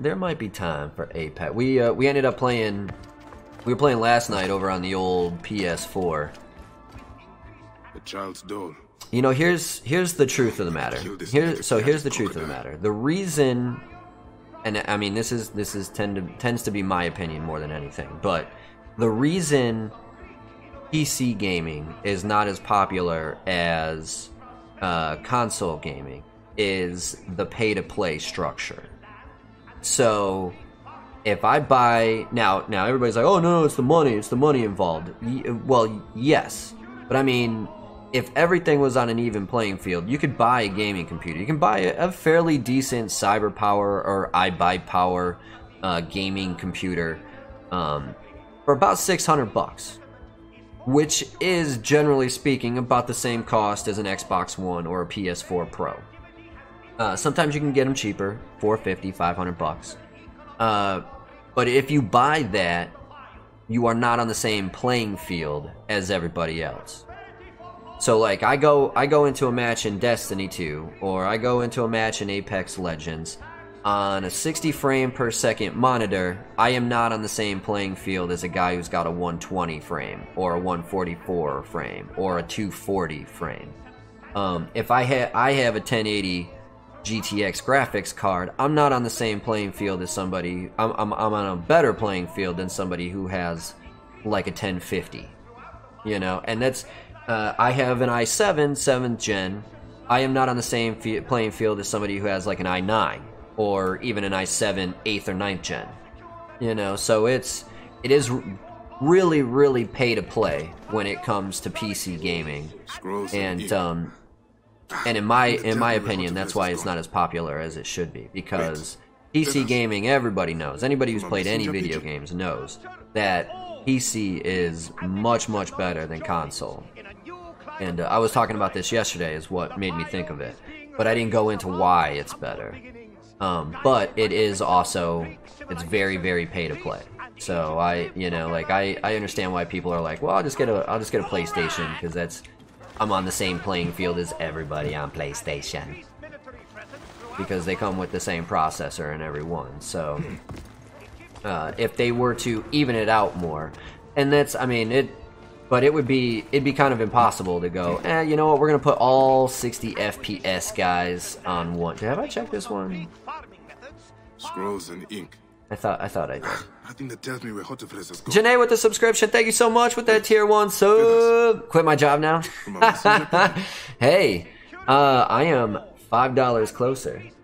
There might be time for APEC. We ended up playing. We were playing last night over on the old PS4. The Child's Doll. You know, here's the truth of the matter. Here's the truth of the matter. The reason, and I mean this tends to be my opinion more than anything, but the reason PC gaming is not as popular as console gaming is the pay-to-play structure. So if I buy now everybody's like, oh no, it's the money involved. Well, yes, but I mean, if everything was on an even playing field, you could buy a gaming computer. You can buy a fairly decent CyberPower or iBuyPower gaming computer for about $600, which is generally speaking about the same cost as an Xbox One or a PS4 Pro. Sometimes you can get them cheaper, $450, $500. But if you buy that, you are not on the same playing field as everybody else. So like I go into a match in Destiny 2, or I go into a match in Apex Legends on a 60 frame per second monitor. I am not on the same playing field as a guy who's got a 120 frame or a 144 frame or a 240 frame. If I have a 1080 GTX graphics card, I'm not on the same playing field as somebody. I'm on a better playing field than somebody who has like a 1050. You know, and that's I have an i7 7th gen. I am not on the same playing field as somebody who has like an i9 or even an i7 8th or 9th gen. You know, so it is really pay to play when it comes to PC gaming. And and in my opinion, that's why it's not as popular as it should be, because PC gaming, everybody knows, anybody who's played any video games knows that PC is much better than console. And I was talking about this yesterday is what made me think of it, but I didn't go into why it's better. But it is also, it's very pay to play. So I understand why people are like, well, I'll just get a PlayStation because I'm on the same playing field as everybody on PlayStation, because they come with the same processor in every one. So if they were to even it out more, and that's, I mean it. But it'd be kind of impossible to go, you know what, we're going to put all 60 FPS guys on one. Have I checked this one? Scrolls and ink. I thought I did. I think that tells me where hot is going. Janae with the subscription, thank you so much with that tier 1 sub. Quit my job now? Hey, I am $5 closer.